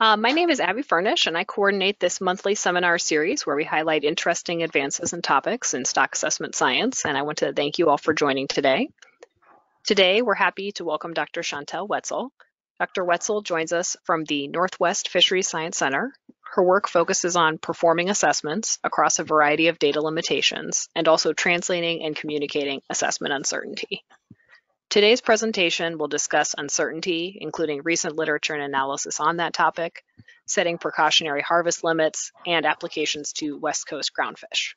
My name is Abby Furnish, and I coordinate this monthly seminar series where we highlight interesting advances and topics in stock assessment science, and I want to thank you all for joining today. Today, we're happy to welcome Dr. Chantel Wetzel. Dr. Wetzel joins us from the Northwest Fisheries Science Center. Her work focuses on performing assessments across a variety of data limitations and also translating and communicating assessment uncertainty. Today's presentation will discuss uncertainty, including recent literature and analysis on that topic, setting precautionary harvest limits, and applications to West Coast groundfish.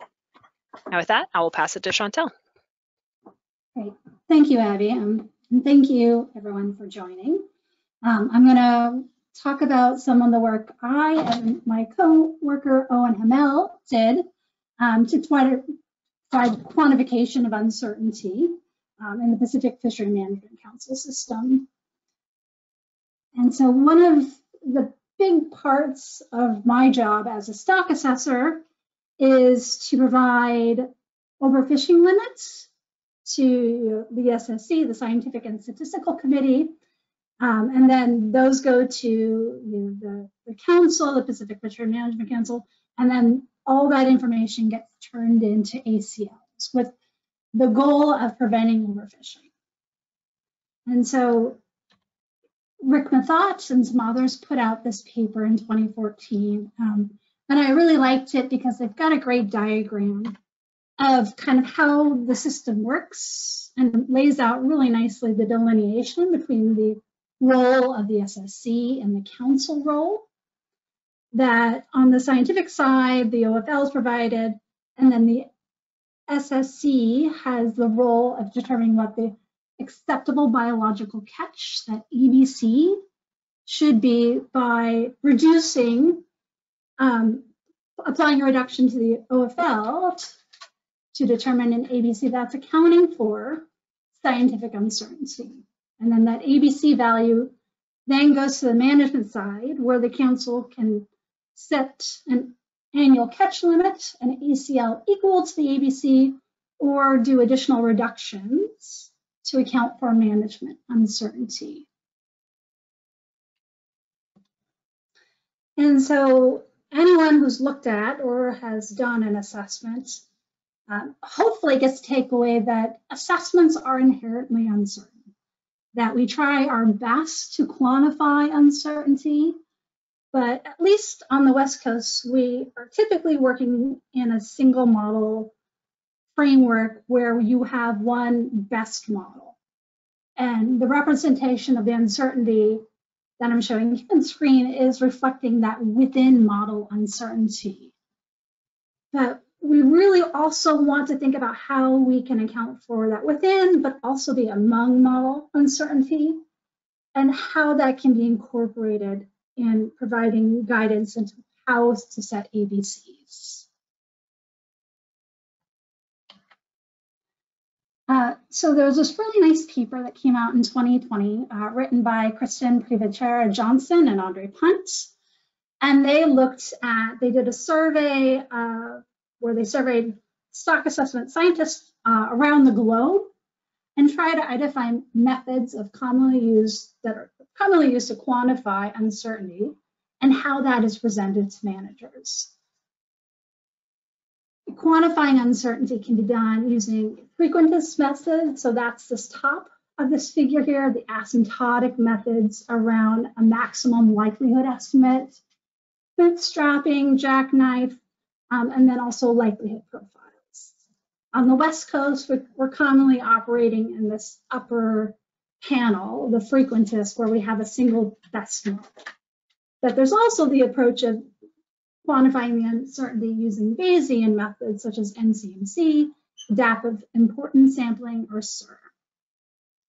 Now with that, I will pass it to Chantel. Great. Thank you, Abby, and thank you everyone for joining. I'm gonna talk about some of the work I and my co-worker Owen Hamel did to provide quantification of uncertainty in the Pacific Fishery Management Council system. And so one of the big parts of my job as a stock assessor is to provide overfishing limits to the SSC, the Scientific and Statistical Committee, and then those go to the council, the Pacific Fishery Management Council, and then all that information gets turned into ACLs with the goal of preventing overfishing. And so Rick Mathot and Smothers put out this paper in 2014, and I really liked it because they've got a great diagram of kind of how the system works and lays out really nicely the delineation between the role of the SSC and the council role, that on the scientific side, the OFL is provided, and then the SSC has the role of determining what the acceptable biological catch, that ABC, should be by reducing, applying a reduction to the OFL to determine an ABC that's accounting for scientific uncertainty. And then that ABC value then goes to the management side where the council can set an annual catch limit, an ACL equal to the ABC, or do additional reductions to account for management uncertainty. And so anyone who's looked at or has done an assessment hopefully gets to take away that assessments are inherently uncertain, that we try our best to quantify uncertainty, but at least on the West Coast, we are typically working in a single model framework where you have one best model. And the representation of the uncertainty that I'm showing you on screen is reflecting that within model uncertainty. But we really also want to think about how we can account for that within, but also the among model uncertainty and how that can be incorporated in providing guidance into how to set ABCs. So there was this really nice paper that came out in 2020, written by Kristin Privetera-Johnson and Andre Punt. And they looked at, they did a survey where they surveyed stock assessment scientists around the globe and try to identify methods of commonly used to quantify uncertainty and how that is presented to managers. Quantifying uncertainty can be done using frequentist methods, so that's this top of this figure here, the asymptotic methods around a maximum likelihood estimate, bootstrapping, jackknife, and then also likelihood profiles. On the West Coast, we're commonly operating in this upper panel, the frequentist, where we have a single best model. But there's also the approach of quantifying the uncertainty using Bayesian methods such as MCMC, adaptive importance sampling, or SIR.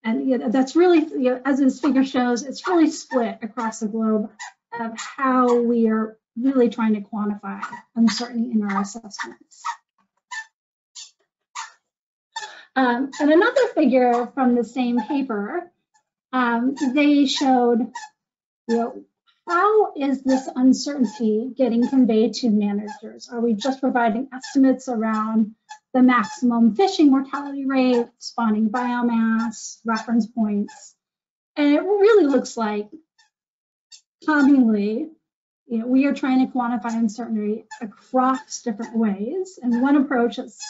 And you know, that's really, you know, as this figure shows, it's really split across the globe of how we are really trying to quantify uncertainty in our assessments. And another figure from the same paper, they showed, you know, how is this uncertainty getting conveyed to managers? Are we just providing estimates around the maximum fishing mortality rate, spawning biomass, reference points? And it really looks like commonly, you know, we are trying to quantify uncertainty across different ways. And one approach that's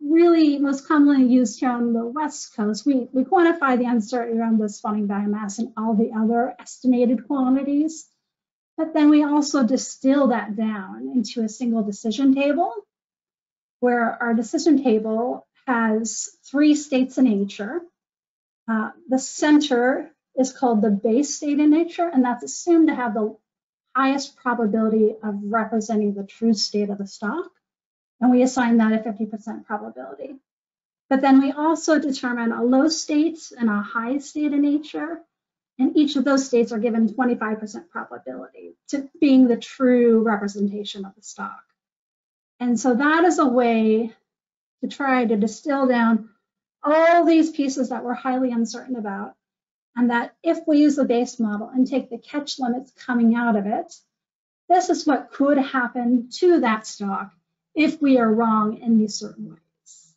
really most commonly used here on the West Coast, we quantify the uncertainty around the spawning biomass and all the other estimated quantities. But then we also distill that down into a single decision table, where our decision table has three states in nature. The center is called the base state in nature, and that's assumed to have the highest probability of representing the true state of the stock. And we assign that a 50% probability. But then we also determine a low state and a high state in nature. And each of those states are given 25% probability to being the true representation of the stock. And so that is a way to try to distill down all these pieces that we're highly uncertain about. And that if we use the base model and take the catch limits coming out of it, this is what could happen to that stock if we are wrong in these certain ways.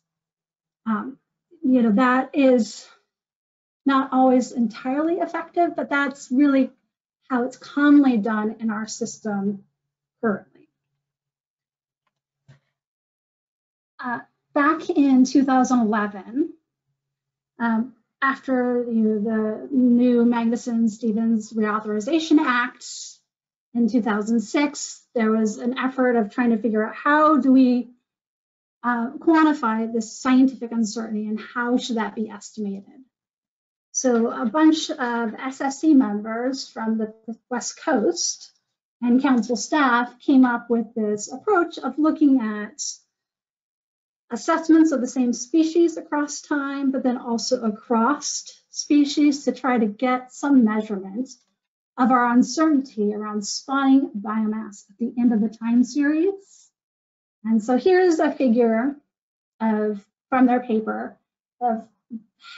You know, that is not always entirely effective, but that's really how it's commonly done in our system currently. Back in 2011, after the new Magnuson-Stevens Reauthorization Act in 2006, there was an effort of trying to figure out how do we quantify this scientific uncertainty and how should that be estimated. So a bunch of SSC members from the West Coast and council staff came up with this approach of looking at assessments of the same species across time, but then also across species to try to get some measurement of our uncertainty around spawning biomass at the end of the time series. And so here's a figure of, from their paper, of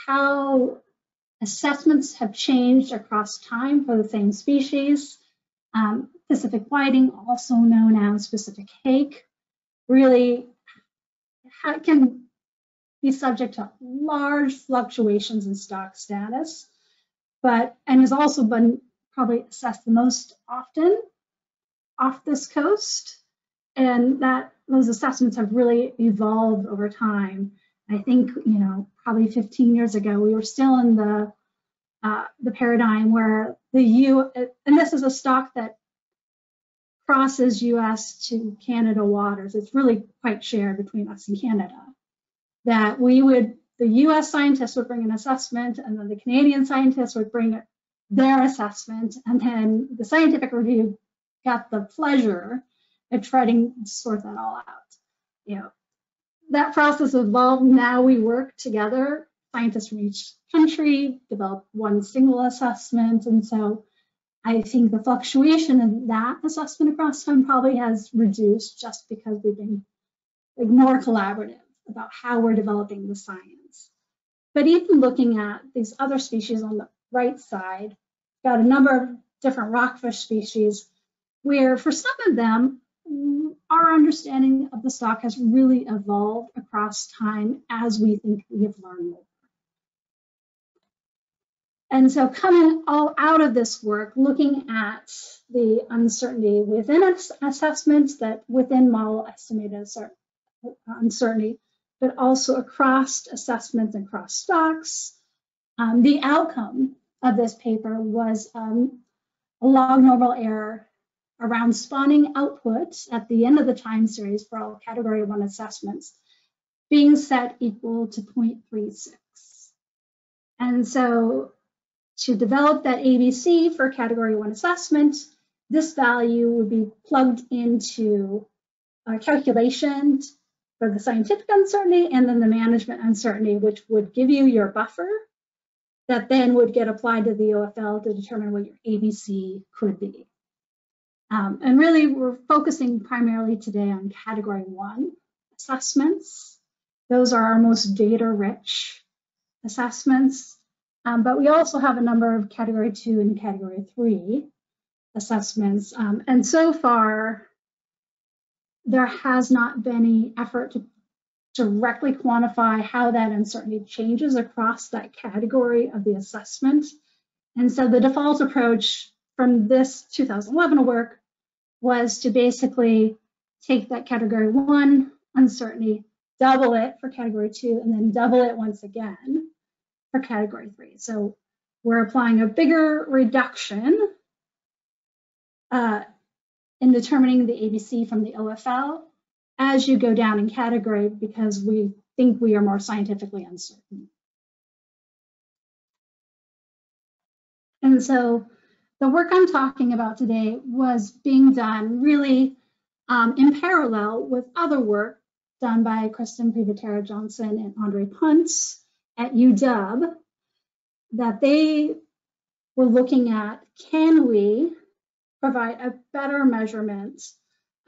how assessments have changed across time for the same species. Pacific whiting, also known as Pacific hake, really can be subject to large fluctuations in stock status, and has also been probably assessed the most often off this coast. And that those assessments have really evolved over time. I think, you know, probably 15 years ago, we were still in the paradigm where the and this is a stock that crosses US to Canada waters. It's really quite shared between us and Canada, that we would, the US scientists would bring an assessment, and then the Canadian scientists would bring their assessment, and then the scientific review got the pleasure of trying to sort that all out. You know, that process evolved. Now we work together, scientists from each country develop one single assessment, and so I think the fluctuation in that assessment across time probably has reduced just because we've been more collaborative about how we're developing the science. But even looking at these other species on the right side, got a number of different rockfish species where for some of them, our understanding of the stock has really evolved across time as we think we have learned more. And so coming all out of this work, looking at the uncertainty within assessments, that within model estimated uncertainty, but also across assessments and cross stocks, the outcome of this paper was a log normal error around spawning output at the end of the time series for all category 1 assessments being set equal to 0.36. And so to develop that ABC for category 1 assessment, this value would be plugged into a calculation for the scientific uncertainty and then the management uncertainty, which would give you your buffer that then would get applied to the OFL to determine what your ABC could be. And really, we're focusing primarily today on category 1 assessments. Those are our most data-rich assessments. But we also have a number of category 2 and category 3 assessments. And so far, there has not been any effort to directly quantify how that uncertainty changes across that category of the assessment. And so the default approach from this 2011 work was to basically take that category one uncertainty, double it for category two, and then double it once again for category three. So we're applying a bigger reduction in determining the ABC from the OFL as you go down in category, because we think we are more scientifically uncertain. And so the work I'm talking about today was being done really in parallel with other work done by Kristin Privetera-Johnson and Andre Punt at UW, that they were looking at, can we provide a better measurement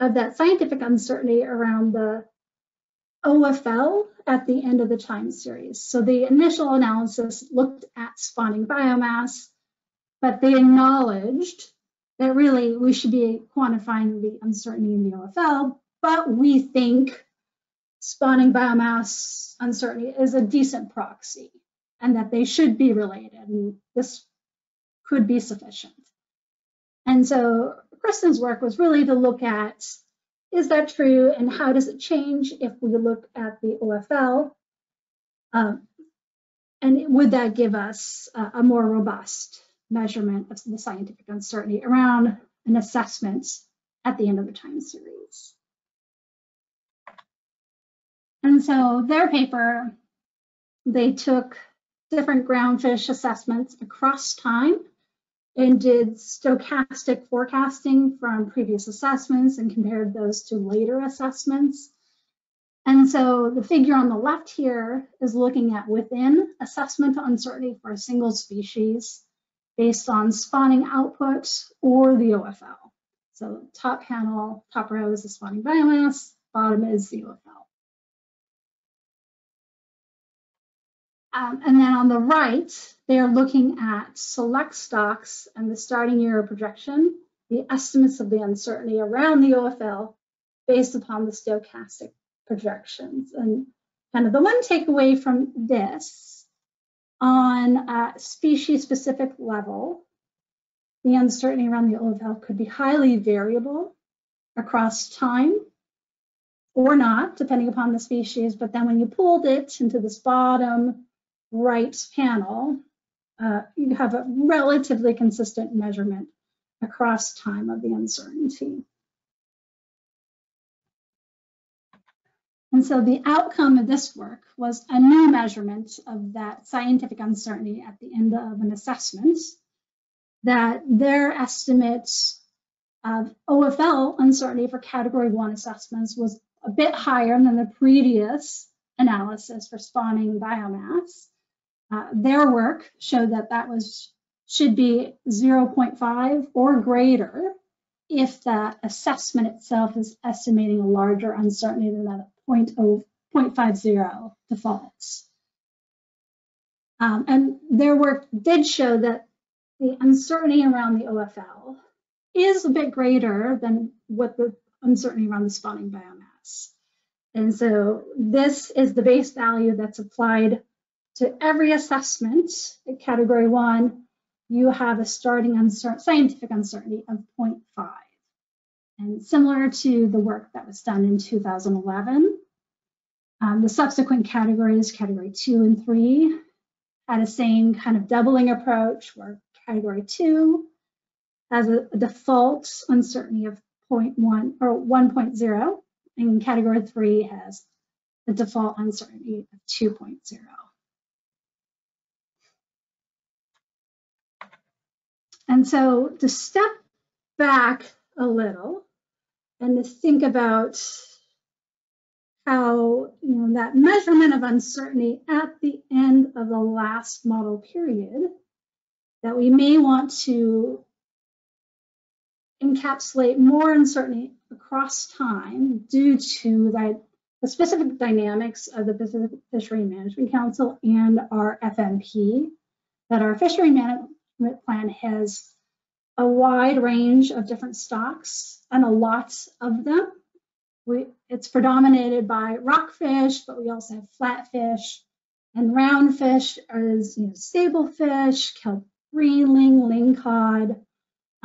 of that scientific uncertainty around the OFL at the end of the time series. So the initial analysis looked at spawning biomass, but they acknowledged that really we should be quantifying the uncertainty in the OFL, but we think spawning biomass uncertainty is a decent proxy and that they should be related, and this could be sufficient. And so Kristin's work was really to look at, is that true and how does it change if we look at the OFL? And would that give us a more robust measurement of the scientific uncertainty around an assessment at the end of the time series? And so their paper, they took different groundfish assessments across time and did stochastic forecasting from previous assessments and compared those to later assessments. And so the figure on the left here is looking at within assessment uncertainty for a single species based on spawning output or the OFL. So top panel, top row is the spawning biomass, bottom is the OFL. And then on the right, they are looking at select stocks and the starting year projection, the estimates of the uncertainty around the OFL based upon the stochastic projections. And kind of the one takeaway from this, on a species-specific level, the uncertainty around the OFL could be highly variable across time or not, depending upon the species. But then when you pulled it into this bottom right panel, you have a relatively consistent measurement across time of the uncertainty. And so the outcome of this work was a new measurement of that scientific uncertainty at the end of an assessment, that their estimates of OFL uncertainty for category one assessments was a bit higher than the previous analysis for spawning biomass. Their work showed that that should be 0.5 or greater if that assessment itself is estimating a larger uncertainty than that 0.50 defaults. And their work did show that the uncertainty around the OFL is a bit greater than what the uncertainty around the spawning biomass. And so this is the base value that's applied to every assessment at category one. You have a starting scientific uncertainty of 0.5. And similar to the work that was done in 2011, the subsequent categories, category two and three, had the same kind of doubling approach, where category two has a default uncertainty of 0.1 or 1.0, and category three has the default uncertainty of 2.0. And so to step back a little and to think about how that measurement of uncertainty at the end of the last model period, that we may want to encapsulate more uncertainty across time due to the specific dynamics of the Pacific Fishery Management Council and our FMP, that our fishery management plan has a wide range of different stocks and a lot of them. It's predominated by rockfish, but we also have flatfish and roundfish, as sable fish, kelp greenling, lingcod,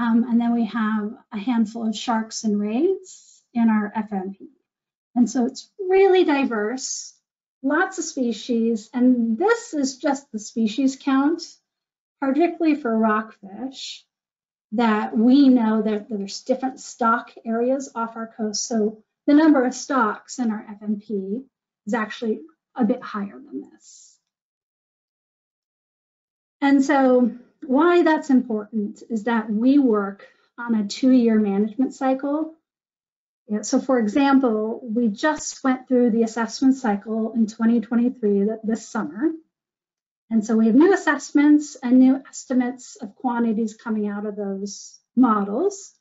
And then we have a handful of sharks and rays in our FMP. And so it's really diverse, lots of species, and this is just the species count, particularly for rockfish, that we know that there's different stock areas off our coast. So the number of stocks in our FMP is actually a bit higher than this. And so why that's important is that we work on a 2-year management cycle. So for example, we just went through the assessment cycle in 2023 this summer. And so we have new assessments and new estimates of quantities coming out of those models.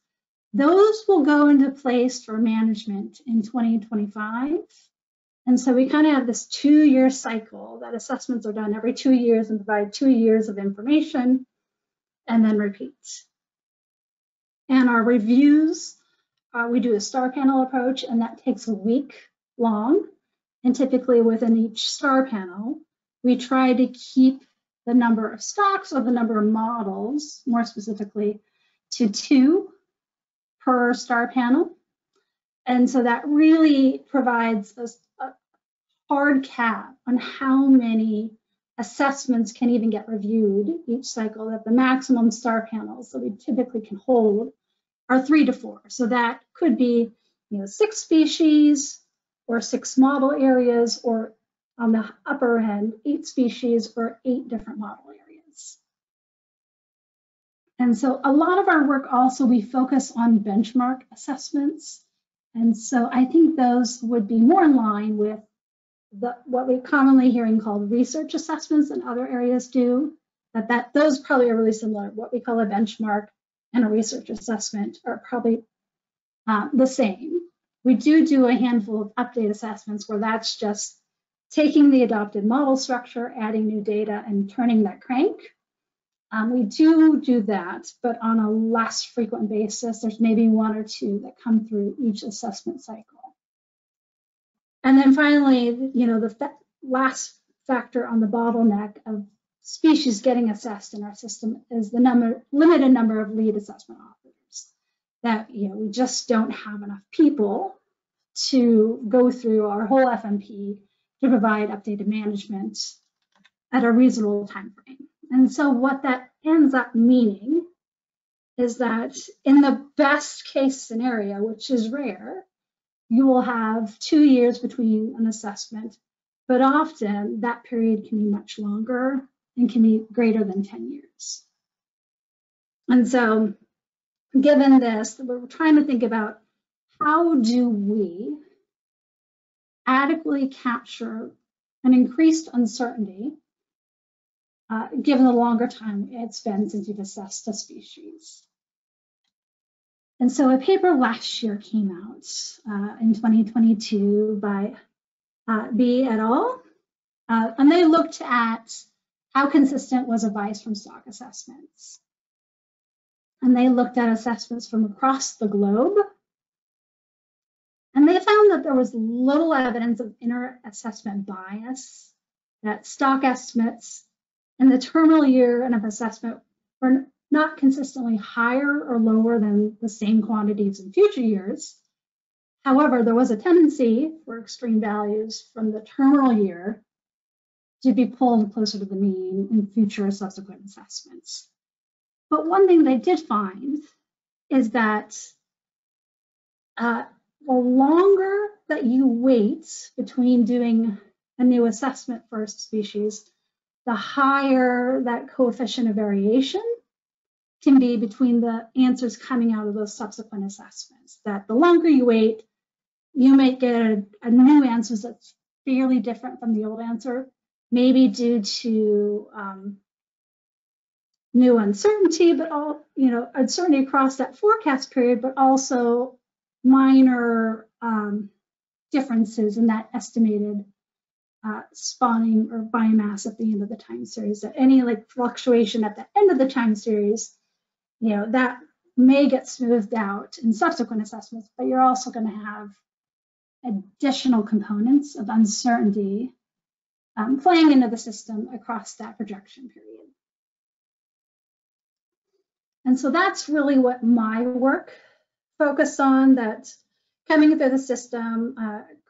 Those will go into place for management in 2025. And so we kind of have this 2-year cycle that assessments are done every 2 years and provide 2 years of information and then repeat. And our reviews, we do a star panel approach, and that takes a week long. And typically within each star panel, we try to keep the number of stocks or the number of models, more specifically, to 2 per star panel. And so that really provides a hard cap on how many assessments can even get reviewed each cycle, that the maximum star panels that we typically can hold are 3 to 4. So that could be 6 species or 6 model areas, or on the upper end, 8 species or 8 different model areas. And so a lot of our work also, we focus on benchmark assessments. And so I think those would be more in line with what we're commonly hearing called research assessments, and other areas do, that those probably are really similar. What we call a benchmark and a research assessment are probably the same. We do a handful of update assessments where that's just taking the adopted model structure, adding new data, and turning that crank. We do that, but on a less frequent basis. There's maybe 1 or 2 that come through each assessment cycle. And then finally, the last factor on the bottleneck of species getting assessed in our system is the limited number of lead assessment officers. That we just don't have enough people to go through our whole FMP to provide updated management at a reasonable time frame. And so what that ends up meaning is that in the best case scenario, which is rare, you will have 2 years between an assessment, but often that period can be much longer and can be greater than 10 years. And so given this, we're trying to think about how do we adequately capture an increased uncertainty given the longer time it's been since you've assessed a species. And so a paper last year came out in 2022 by B et al. And they looked at how consistent was advice from stock assessments. And they looked at assessments from across the globe. And they found that there was little evidence of inter-assessment bias, that stock estimates in the terminal year of assessment were not consistently higher or lower than the same quantities in future years. However, there was a tendency for extreme values from the terminal year to be pulled closer to the mean in future subsequent assessments. But one thing they did find is that the longer that you wait between doing a new assessment for a species, the higher that coefficient of variation can be between the answers coming out of those subsequent assessments. That the longer you wait, you might get a new answer that's fairly different from the old answer, maybe due to new uncertainty, but uncertainty across that forecast period, but also minor differences in that estimated spawning or biomass at the end of the time series. That any fluctuation at the end of the time series, that may get smoothed out in subsequent assessments, but you're also going to have additional components of uncertainty playing into the system across that projection period. And so that's really what my work focused on, that coming through the system,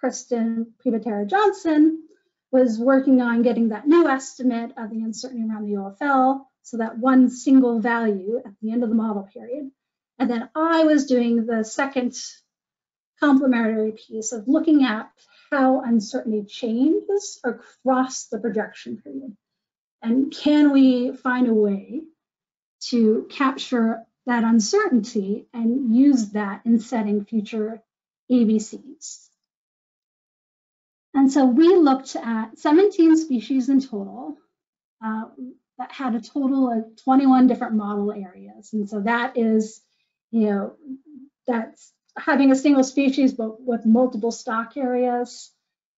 Kristin Privetera-Johnson was working on getting that new estimate of the uncertainty around the OFL, so that one single value at the end of the model period. And then I was doing the second complementary piece of looking at how uncertainty changes across the projection period. And can we find a way to capture that uncertainty and use that in setting future ABCs? And so we looked at 17 species in total that had a total of 21 different model areas. And so that is, you know, that's having a single species but with multiple stock areas.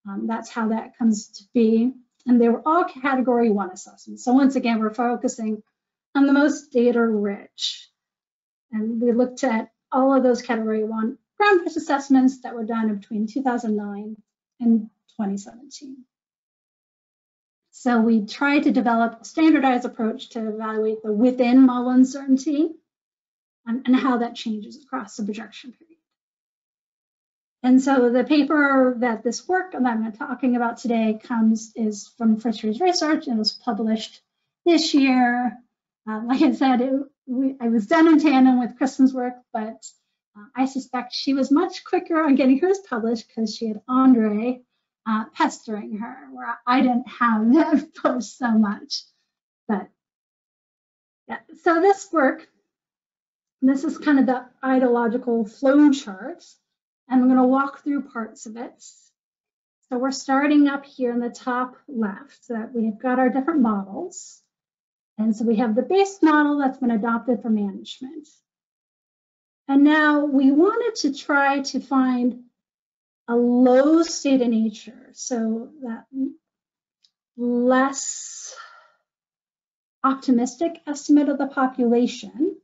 That's how that comes to be. And they were all category one assessments. So once again, we're focusing on the most data rich. And we looked at all of those category one groundfish assessments that were done between 2009 and 2017. So we tried to develop a standardized approach to evaluate the within model uncertainty and how that changes across the projection period. And so the paper that this work that I'm talking about today is from Fisheries Research, and was published this year. Like I said, I was done in tandem with Kristin's work, but I suspect she was much quicker on getting hers published because she had Andre pestering her, where I didn't have that post so much. But yeah, so this work, this is kind of the ideological flow chart, and I'm going to walk through parts of it. So we're starting up here in the top left, so that we've got our different models. And so we have the base model that's been adopted for management. And now we wanted to try to find a low state of nature, so that less optimistic estimate of the population,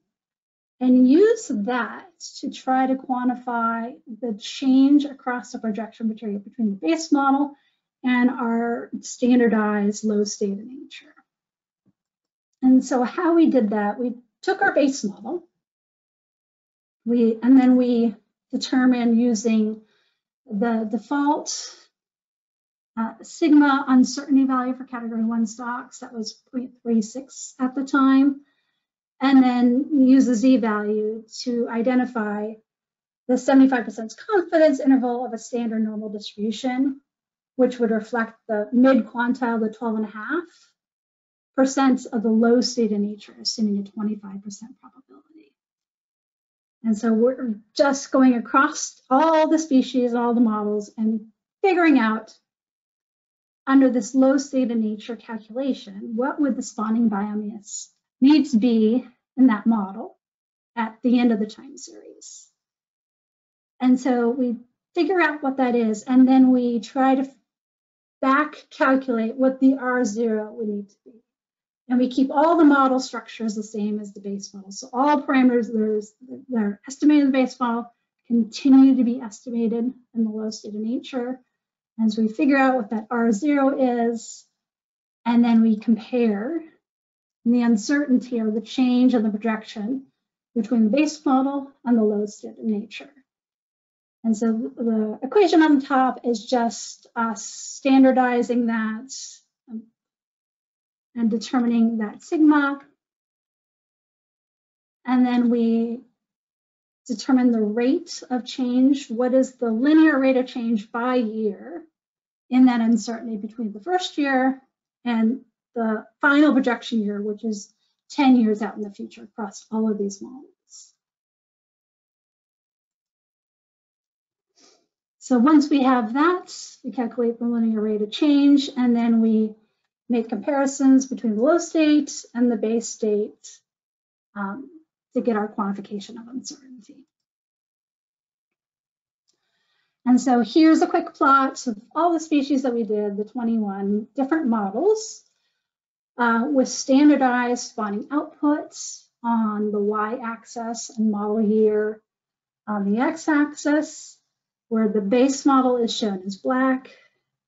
and use that to try to quantify the change across the projection material between the base model and our standardized low state of nature. And so how we did that, we took our base model, and then we determined using the default sigma uncertainty value for category one stocks, that was 0.36 at the time, and then use the Z value to identify the 75% confidence interval of a standard normal distribution, which would reflect the mid quantile, the 12.5% of the low state of nature, assuming a 25% probability. And so we're just going across all the species, all the models, and figuring out under this low state of nature calculation, what would the spawning biome needs to be in that model at the end of the time series. And so we figure out what that is, and then we try to back calculate what the R0 would need to be. And we keep all the model structures the same as the base model. So all parameters that are estimated in the base model continue to be estimated in the low state of nature. And so we figure out what that R0 is, and then we compare the uncertainty or the change in the projection between the base model and the low state of nature. And so the equation on the top is just us standardizing that and determining that sigma. And then we determine the rate of change. What is the linear rate of change by year in that uncertainty between the first year and the final projection year, which is 10 years out in the future across all of these models. So once we have that, we calculate the linear rate of change, and then we make comparisons between the low state and the base state to get our quantification of uncertainty. And so here's a quick plot of all the species that we did, the 21 different models with standardized spawning outputs on the y-axis and model year on the x-axis, where the base model is shown as black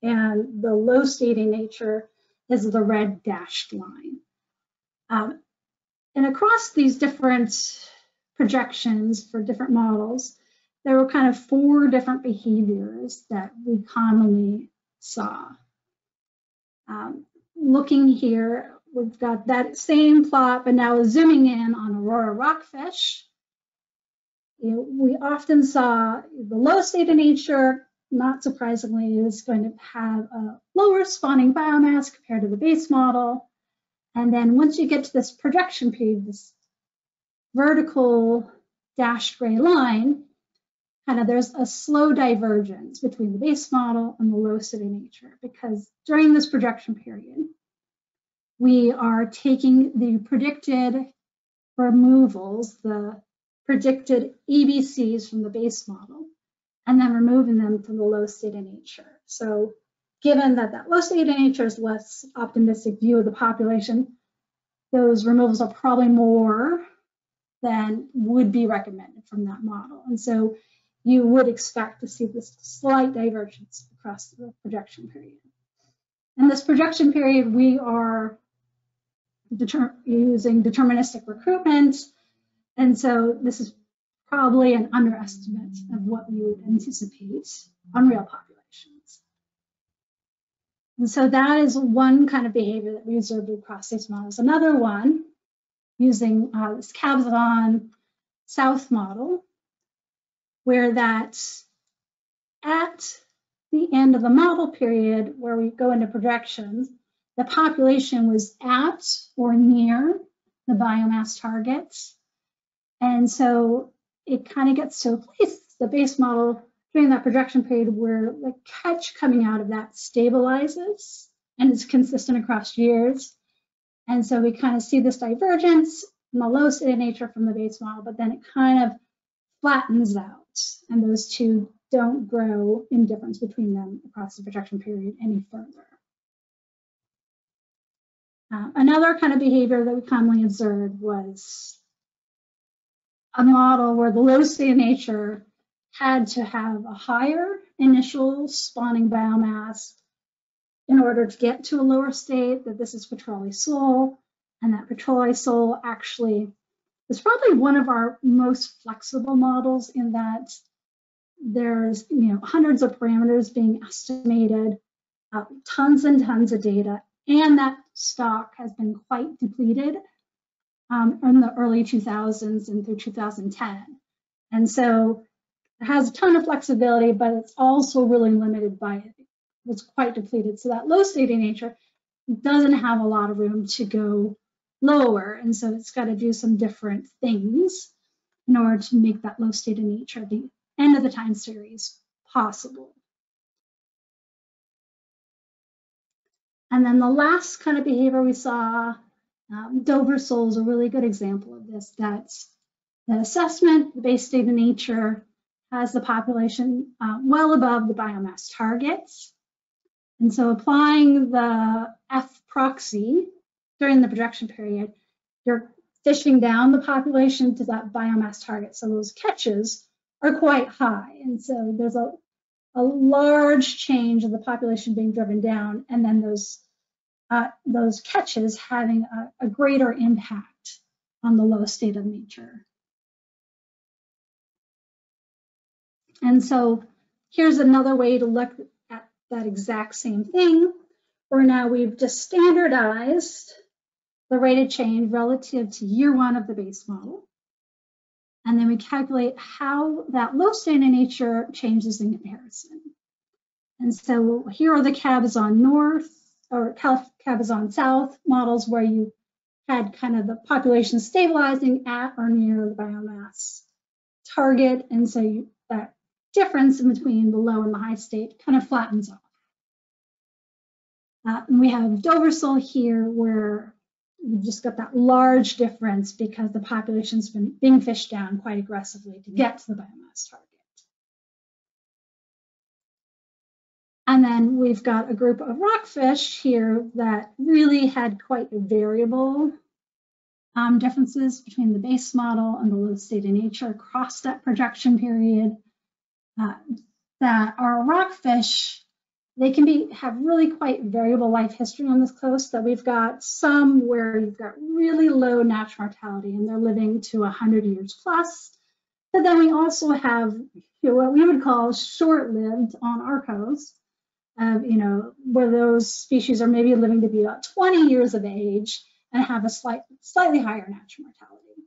and the low state in nature is the red dashed line. And across these different projections for different models, there were kind of four different behaviors that we commonly saw. Looking here, we've got that same plot, but now zooming in on Aurora rockfish. We often saw the low state of nature, not surprisingly, is going to have a lower spawning biomass compared to the base model. And then once you get to this projection period, this vertical dashed gray line, kind of there's a slow divergence between the base model and the low state of nature, because during this projection period, we are taking the predicted removals, the predicted ABCs from the base model, and then removing them from the low state of nature. So given that that low state of nature is less optimistic view of the population, those removals are probably more than would be recommended from that model. And so you would expect to see this slight divergence across the projection period. In this projection period, we are using deterministic recruitment. And so this is probably an underestimate of what we would anticipate on real populations. And so that is one kind of behavior that we observed across these models. Another one, using this Cabezon South model, where that at the end of the model period, where we go into projections, the population was at or near the biomass targets. And so it kind of gets to a place, the base model during that projection period, where the catch coming out of that stabilizes and is consistent across years. And so we kind of see this divergence in the low state of nature from the base model, but then it kind of flattens out, and those two don't grow in difference between them across the projection period any further. Another kind of behavior that we commonly observed was a model where the low state of nature had to have a higher initial spawning biomass in order to get to a lower state, that this is Petrale Sole, and that Petrale Sole actually is probably one of our most flexible models, in that there's hundreds of parameters being estimated, tons and tons of data, and that stock has been quite depleted in the early 2000s and through 2010. And so it has a ton of flexibility, but it's also really limited by it. It's quite depleted. So that low state of nature doesn't have a lot of room to go lower. And so it's got to do some different things in order to make that low state of nature at the end of the time series possible. And then the last kind of behavior we saw, Dover sole is a really good example of this. That's the assessment, the base state of nature, has the population well above the biomass targets. And so applying the F proxy during the projection period, you're fishing down the population to that biomass target. So those catches are quite high. And so there's a large change of the population being driven down, and then those catches having a greater impact on the low state of nature. And so here's another way to look at that exact same thing, where now we've just standardized the rate of change relative to year one of the base model. And then we calculate how that low state of nature changes in comparison. And so here are the Cabezon North, or Cabezon South models, where you had kind of the population stabilizing at or near the biomass target. And so that difference in between the low and the high state kind of flattens off. And we have Dover sole here, where we've just got that large difference because the population's been being fished down quite aggressively to get to the biomass target. And then we've got a group of rockfish here that really had quite variable differences between the base model and the low state of nature across that projection period. That our rockfish They can have really quite variable life history on this coast. That we've got some where you've got really low natural mortality and they're living to 100 years plus. But then we also have what we would call short-lived on our coast, where those species are maybe living to be about 20 years of age and have a slightly higher natural mortality.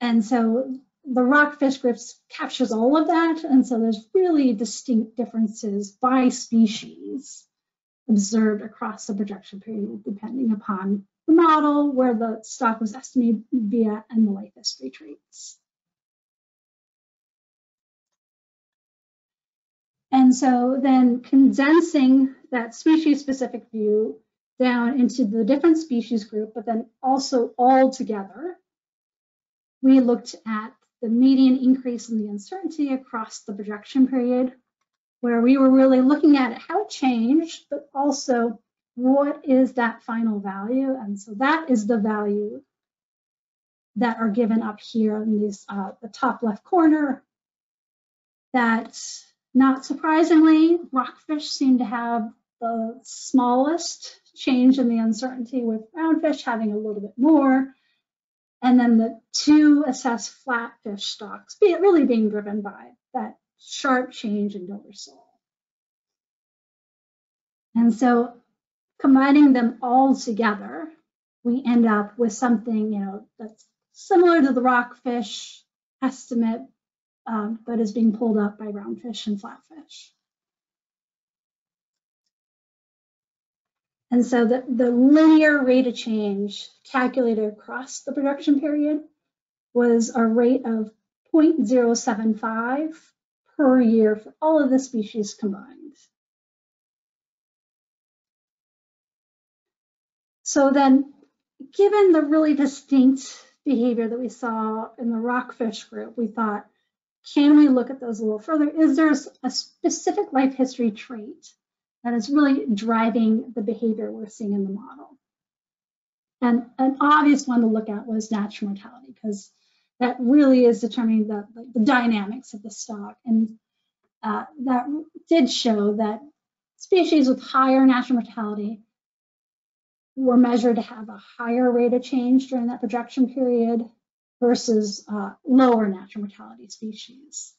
And so the rockfish groups captures all of that, and so there's really distinct differences by species observed across the projection period, depending upon the model, where the stock was estimated via, and the life history traits. And so then condensing that species-specific view down into the different species group, but then also all together, we looked at the median increase in the uncertainty across the projection period, where we were really looking at how it changed, but also what is that final value? And so that is the value that are given up here in these, the top left corner, that not surprisingly, rockfish seem to have the smallest change in the uncertainty, with roundfish having a little bit more, and then the two assessed flatfish stocks really being driven by that sharp change in Dover sole. And so combining them all together, we end up with something that's similar to the rockfish estimate, but is being pulled up by roundfish and flatfish. And so the linear rate of change calculated across the production period was a rate of 0.075 per year for all of the species combined. So then, given the really distinct behavior that we saw in the rockfish group, we thought, can we look at those a little further? Is there a specific life history trait that is really driving the behavior we're seeing in the model? And an obvious one to look at was natural mortality, because that really is determining the dynamics of the stock. And that did show that species with higher natural mortality were measured to have a higher rate of change during that projection period versus lower natural mortality species.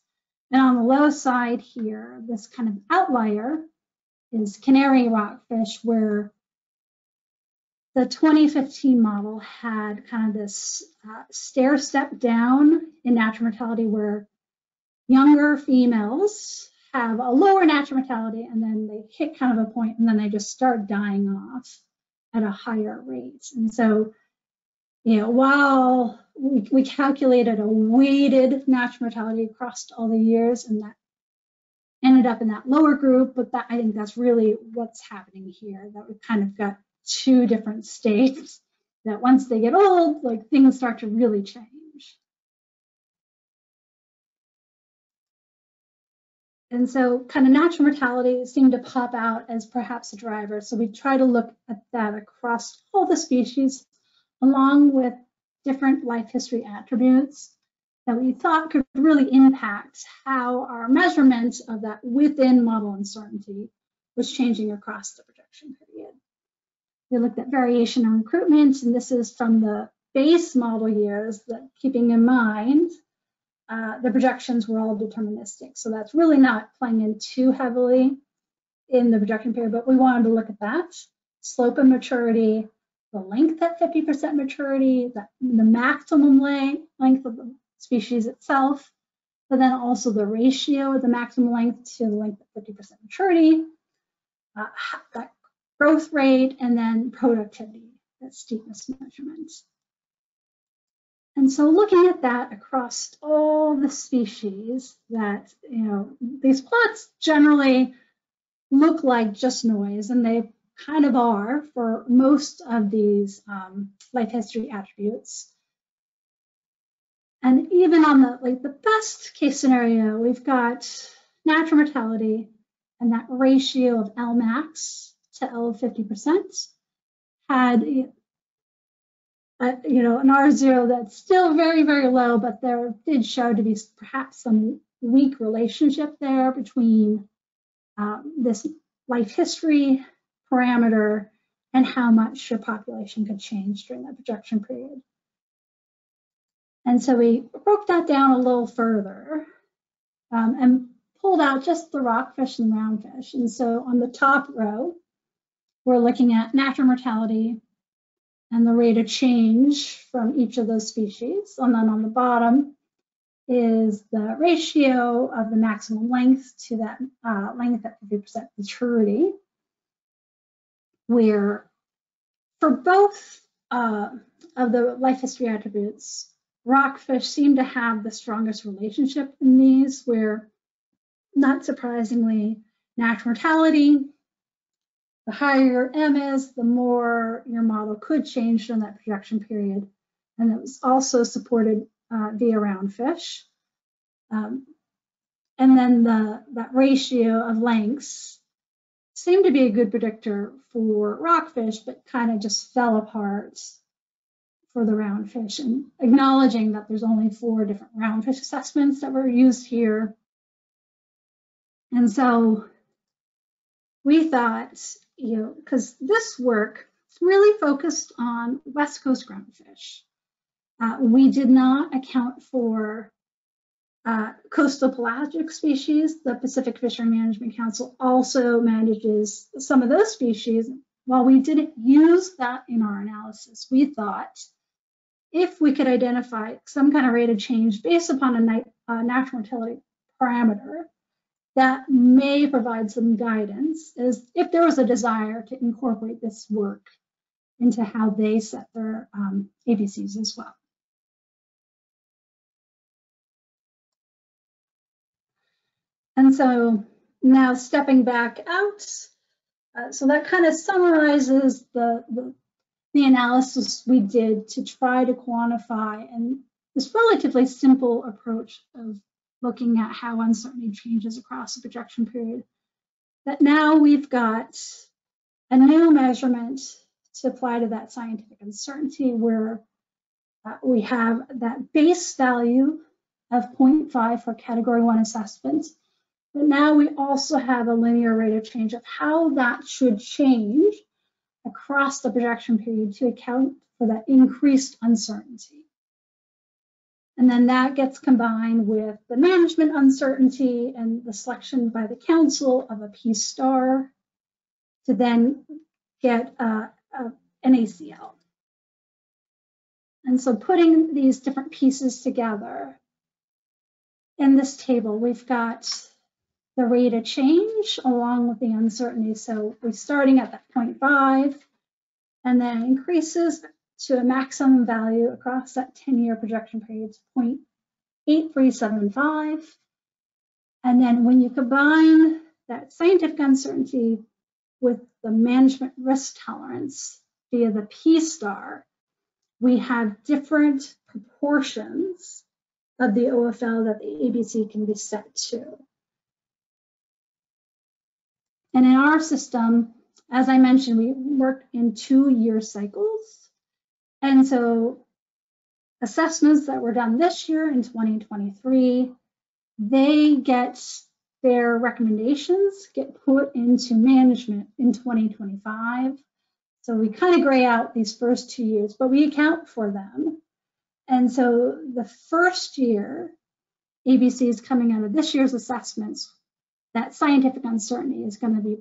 And on the low side here, this kind of outlier is canary rockfish, where the 2015 model had kind of this stair step down in natural mortality, where younger females have a lower natural mortality and then they hit kind of a point and then they just start dying off at a higher rate. And so, while we calculated a weighted natural mortality across all the years, and that ended up in that lower group, but I think that's really what's happening here, that we've kind of got two different states, that once they get old, like, things start to really change. And so kind of natural mortality seemed to pop out as perhaps a driver. So we try to look at that across all the species, along with different life history attributes that we thought could really impact how our measurement of that within model uncertainty was changing across the projection period. We looked at variation in recruitment, and this is from the base model years, that keeping in mind the projections were all deterministic. So that's really not playing in too heavily in the projection period, but we wanted to look at that. Slope and maturity, the length at 50% maturity, the maximum length of the species itself, but then also the ratio of the maximum length to the length at 50% maturity, that growth rate, and then productivity, that steepness measurement. And so looking at that across all the species, that, these plots generally look like just noise, and they kind of are for most of these life history attributes. And even on the best case scenario, we've got natural mortality and that ratio of Lmax to L of 50% had an R0 that's still very, very low, but there did show to be perhaps some weak relationship there between this life history parameter and how much your population could change during that projection period. And so we broke that down a little further and pulled out just the rockfish and roundfish. And so on the top row, we're looking at natural mortality and the rate of change from each of those species. And then on the bottom is the ratio of the maximum length to that length at 50% maturity, where for both of the life history attributes, rockfish seem to have the strongest relationship in these, where not surprisingly, natural mortality, the higher your M is, the more your model could change during that projection period. And it was also supported via roundfish. And then that ratio of lengths seemed to be a good predictor for rockfish, but kind of just fell apart for the roundfish, and acknowledging that there's only 4 different roundfish assessments that were used here. And so we thought, you know, because this work really focused on West Coast groundfish. We did not account for coastal pelagic species. The Pacific Fishery Management Council also manages some of those species. While we didn't use that in our analysis, we thought if we could identify some kind of rate of change based upon a natural mortality parameter, that may provide some guidance is if there was a desire to incorporate this work into how they set their ABCs as well. And so now stepping back out, so that kind of summarizes the analysis we did to try to quantify and this relatively simple approach of looking at how uncertainty changes across the projection period. But now we've got a new measurement to apply to that scientific uncertainty, where we have that base value of 0.5 for category 1 assessment. But now we also have a linear rate of change of how that should change across the projection period to account for that increased uncertainty. And then that gets combined with the management uncertainty and the selection by the council of a P-star to then get an ACL. And so putting these different pieces together in this table, we've got the rate of change along with the uncertainty. So we're starting at that 0.5 and then increases to a maximum value across that 10-year projection period to 0.8375. And then when you combine that scientific uncertainty with the management risk tolerance via the P-star, we have different proportions of the OFL that the ABC can be set to. And in our system, as I mentioned, we work in 2-year cycles. And so assessments that were done this year in 2023, they get their recommendations get put into management in 2025. So we kind of gray out these first 2 years, but we account for them. And so the first year, ABC is coming out of this year's assessments, that scientific uncertainty is going to be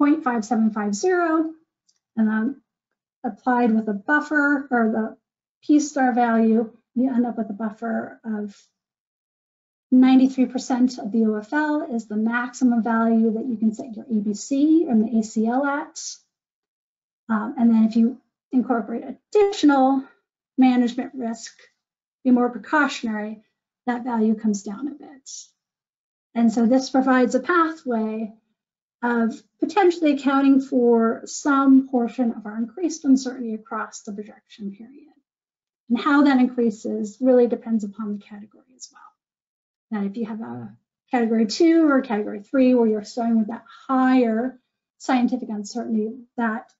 0.5750, and then applied with a buffer or the P-star value, you end up with a buffer of 93% of the OFL is the maximum value that you can set your ABC and the ACL at. And then if you incorporate additional management risk, be more precautionary, that value comes down a bit. And so this provides a pathway of potentially accounting for some portion of our increased uncertainty across the projection period. And how that increases really depends upon the category as well. Now, if you have a category 2 or category 3 where you're starting with that higher scientific uncertainty, that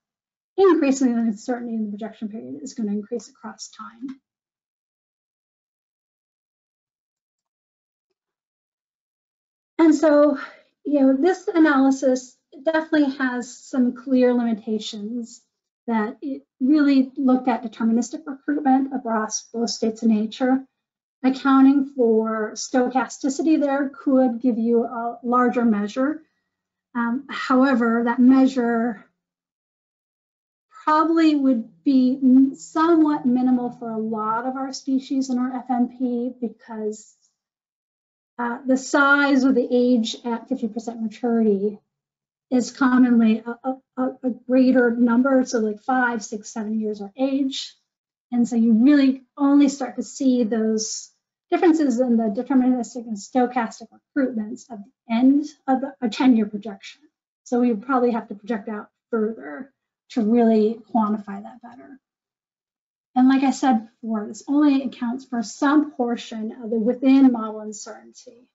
increasing the uncertainty in the projection period is going to increase across time. And so, you know, this analysis it definitely has some clear limitations that it really looked at deterministic recruitment across both states of nature. Accounting for stochasticity there could give you a larger measure. However, that measure probably would be somewhat minimal for a lot of our species in our FMP because the size or the age at 50% maturity is commonly a greater number, so like 5, 6, 7 years of age. And so you really only start to see those differences in the deterministic and stochastic recruitments at the end of a 10-year projection. So we probably have to project out further to really quantify that better. And like I said before, this only accounts for some portion of the within model uncertainty.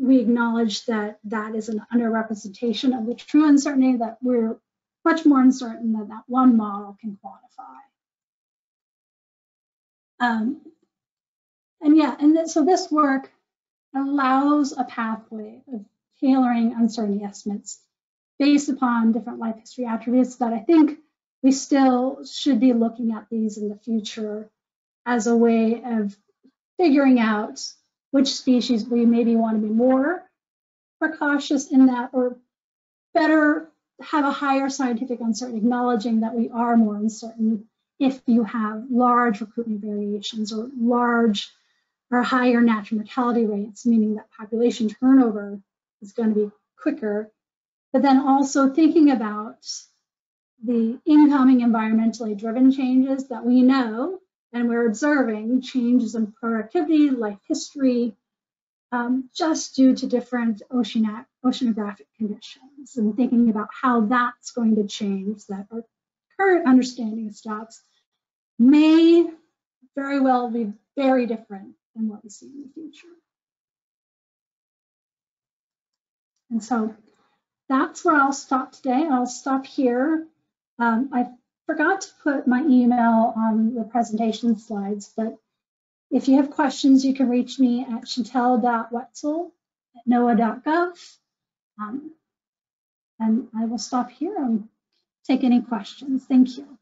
We acknowledge that that is an underrepresentation of the true uncertainty that we're much more uncertain than that one model can quantify. So this work allows a pathway of tailoring uncertainty estimates based upon different life history attributes that I think we still should be looking at these in the future as a way of figuring out which species we maybe want to be more precautious in that, or better have a higher scientific uncertainty, acknowledging that we are more uncertain if you have large recruitment variations or large or higher natural mortality rates, meaning that population turnover is going to be quicker. But then also thinking about the incoming environmentally driven changes that we know and we're observing, changes in productivity, life history, just due to different oceanographic conditions, and thinking about how that's going to change, that our current understanding of stocks may very well be very different than what we see in the future. And so that's where I'll stop today. I'll stop here. I forgot to put my email on the presentation slides, but if you have questions, you can reach me at chantel.wetzel@noaa.gov. And I will stop here and take any questions. Thank you.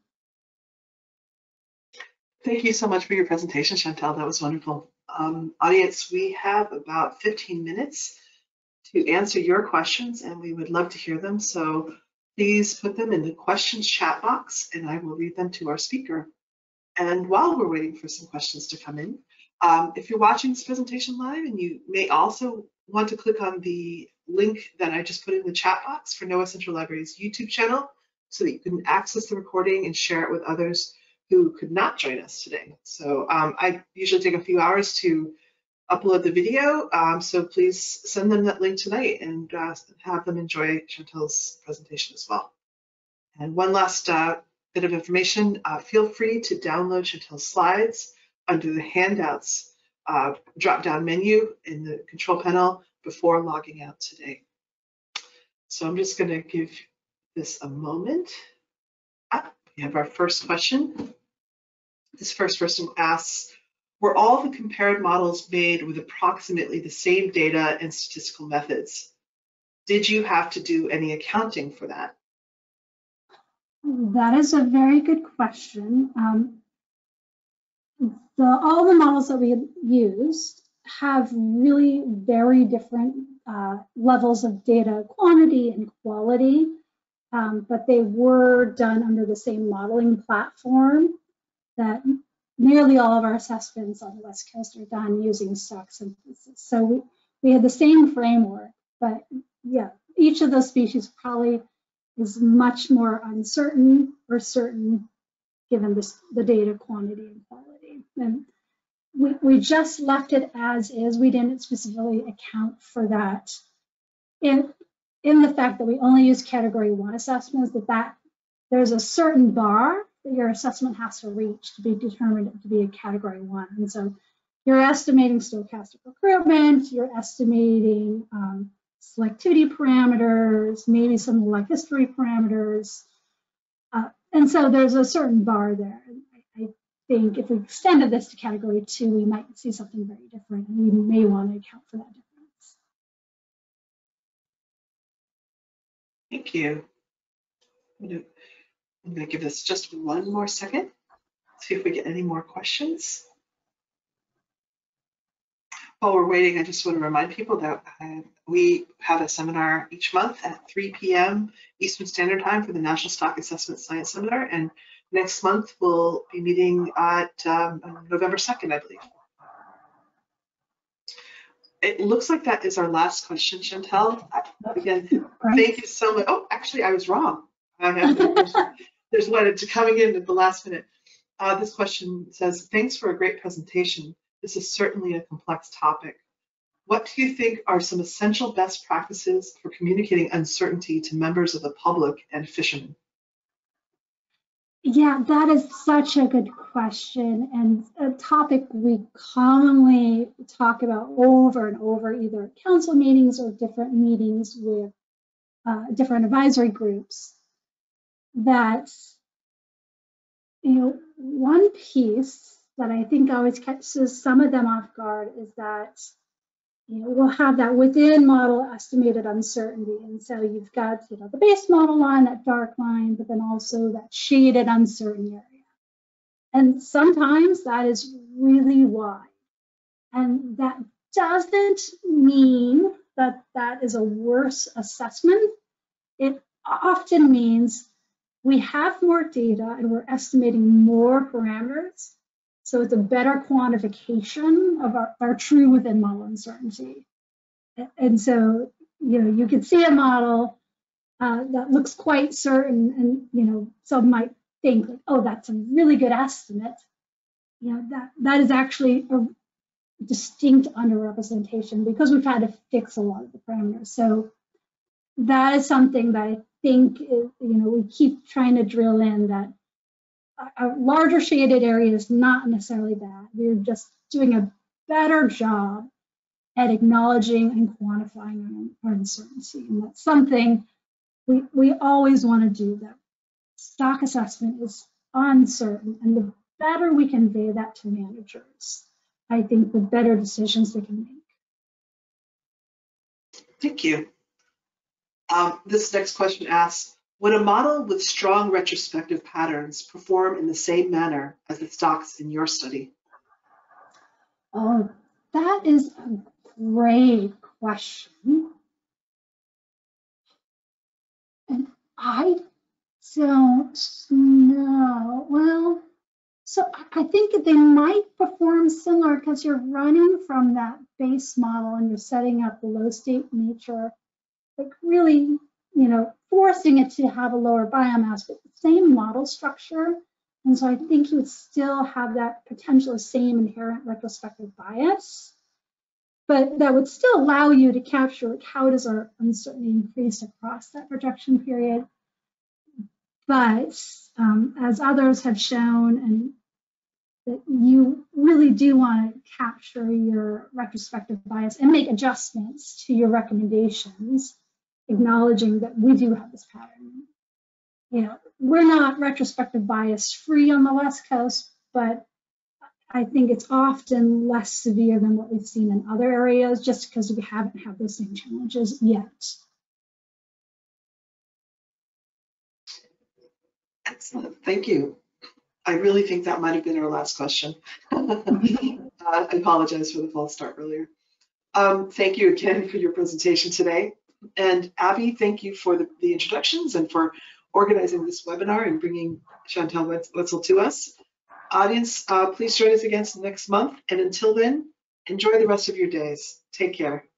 Thank you so much for your presentation, Chantel. That was wonderful. Audience, we have about 15 minutes to answer your questions, and we would love to hear them. So please put them in the questions chat box, and I will read them to our speaker. And while we're waiting for some questions to come in, if you're watching this presentation live, and you may also want to click on the link that I just put in the chat box for NOAA Central Library's YouTube channel so that you can access the recording and share it with others who could not join us today. So I usually take a few hours to upload the video, so please send them that link tonight and have them enjoy Chantel's presentation as well. And one last bit of information, feel free to download Chantel's slides under the handouts drop-down menu in the control panel before logging out today. So I'm just gonna give this a moment. We have our first question. This first person asks, were all the compared models made with approximately the same data and statistical methods? Did you have to do any accounting for that? That is a very good question. All the models that we used have really very different levels of data quantity and quality, but they were done under the same modeling platform that nearly all of our assessments on the West Coast are done using Stock Synthesis. So we had the same framework, but yeah, each of those species probably is much more uncertain or certain given the data quantity and quality. And we just left it as is. We didn't specifically account for that. In the fact that we only use category 1 assessments, that there's a certain bar that your assessment has to reach to be determined to be a category 1. And so you're estimating stochastic recruitment, you're estimating selectivity parameters, maybe some life history parameters. And so there's a certain bar there. I think if we extended this to category 2, we might see something very different, and we may want to account for that difference. Thank you. I'm going to give this just one more second, see if we get any more questions. While we're waiting, I just want to remind people that we have a seminar each month at 3 p.m. Eastern Standard Time for the National Stock Assessment Science Seminar. And next month, we'll be meeting at November 2nd, I believe. It looks like that is our last question, Chantel. Again, thank you so much. Oh, actually, I was wrong. I have there's one coming in at the last minute. This question says, thanks for a great presentation. This is certainly a complex topic. What do you think are some essential best practices for communicating uncertainty to members of the public and fishermen? Yeah, that is such a good question and a topic we commonly talk about over and over, either at council meetings or different meetings with different advisory groups. That, you know, one piece that I think always catches some of them off guard is that, you know, we'll have that within model estimated uncertainty. And so you've got, you know, the base model line, that dark line, but then also that shaded uncertain area. And sometimes that is really wide. And that doesn't mean that that is a worse assessment. It often means we have more data and we're estimating more parameters. So it's a better quantification of our true within model uncertainty. And so, you know, you could see a model that looks quite certain and, you know, some might think, like, oh, that's a really good estimate. You know, that is actually a distinct underrepresentation because we've had to fix a lot of the parameters. So that is something that I think, you know, we keep trying to drill in that a larger shaded area is not necessarily bad. We're just doing a better job at acknowledging and quantifying our uncertainty. And that's something we always want to do, that stock assessment is uncertain. And the better we convey that to managers, I think the better decisions they can make. Thank you. This next question asks, would a model with strong retrospective patterns perform in the same manner as the stocks in your study? Oh, that is a great question. And I don't know. Well, so I think they might perform similar because you're running from that base model and you're setting up the low state nature, like really, you know, forcing it to have a lower biomass, but the same model structure. And so I think you would still have that potential same inherent retrospective bias, but that would still allow you to capture, like, how does our uncertainty increase across that projection period. But as others have shown, and that you really do want to capture your retrospective bias and make adjustments to your recommendations, acknowledging that we do have this pattern. You know, we're not retrospective bias free on the West Coast, but I think it's often less severe than what we've seen in other areas just because we haven't had those same challenges yet. Excellent, thank you. I really think that might have been our last question. I apologize for the false start earlier. Thank you again for your presentation today. And Abby, thank you for the introductions and for organizing this webinar and bringing Chantel Wetzel to us. Audience, please join us again next month. And until then, enjoy the rest of your days. Take care.